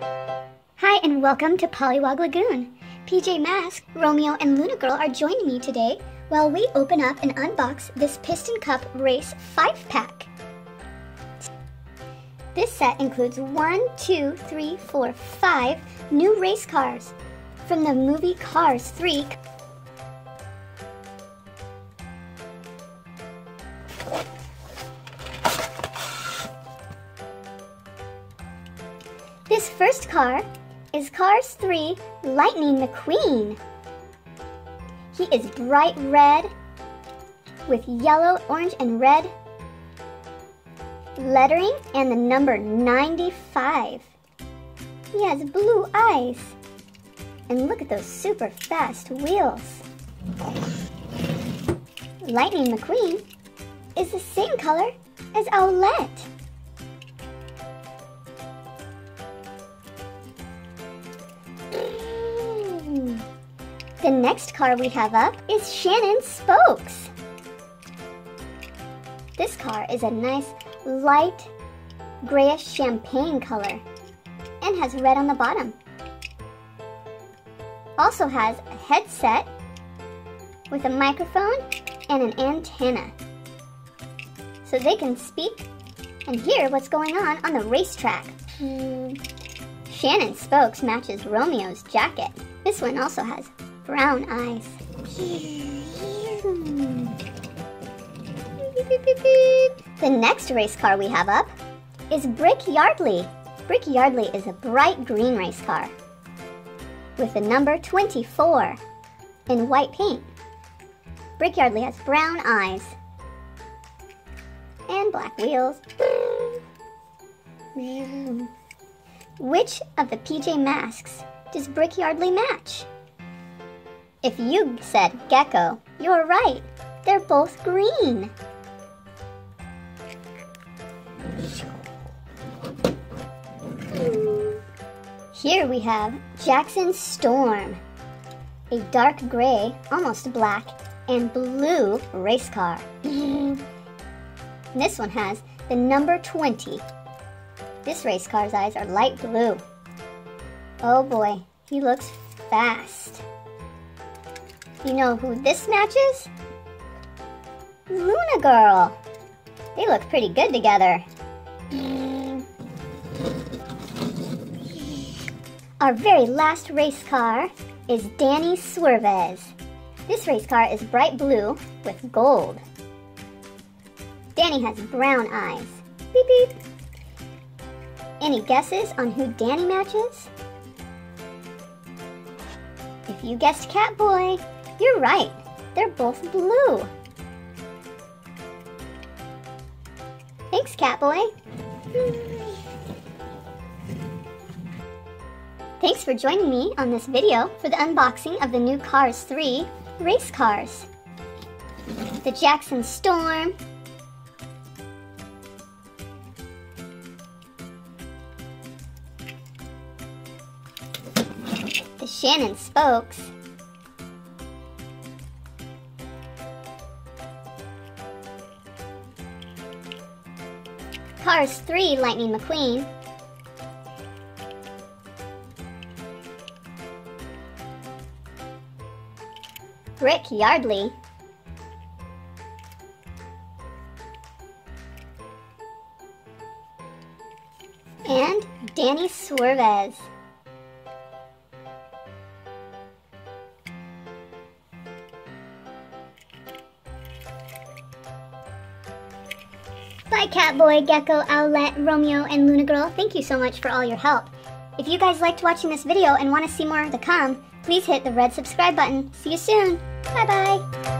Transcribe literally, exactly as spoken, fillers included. Hi and welcome to Pollywog Lagoon. P J Masks, Romeo, and Luna Girl are joining me today while we open up and unbox this Piston Cup Race five pack. This set includes one, two, three, four, five new race cars from the movie Cars three. This first car is Cars three Lightning McQueen. He is bright red with yellow, orange, and red lettering and the number ninety-five. He has blue eyes. And look at those super fast wheels. Lightning McQueen is the same color as Owlette. The next car we have up is Shannon Spokes. This car is a nice light grayish champagne color and has red on the bottom. Also has a headset with a microphone and an antenna, so they can speak and hear what's going on on the racetrack. Hmm. Shannon Spokes matches Romeo's jacket. This one also has brown eyes. The next race car we have up is Brick Yardley. Brick Yardley is a bright green race car with the number twenty-four in white paint. Brick Yardley has brown eyes and black wheels. Which of the P J Masks does Brick Yardley match? If you said gecko, you're right. They're both green. Here we have Jackson Storm, a dark gray, almost black, and blue race car. This one has the number twenty. This race car's eyes are light blue. Oh boy, he looks fast. You know who this matches? Luna Girl. They look pretty good together. Our very last race car is Danny Suarez. This race car is bright blue with gold. Danny has brown eyes. Beep beep. Any guesses on who Danny matches? If you guessed Catboy, you're right. They're both blue. Thanks, Catboy. Thanks for joining me on this video for the unboxing of the new Cars three race cars. The Jackson Storm, the Shannon Spokes, Cars three Lightning McQueen, Brick Yardley, and Danny Suarez. Bye Catboy, Gecko, Owlette, Romeo, and Luna Girl. Thank you so much for all your help. If you guys liked watching this video and want to see more to come, please hit the red subscribe button. See you soon. Bye-bye.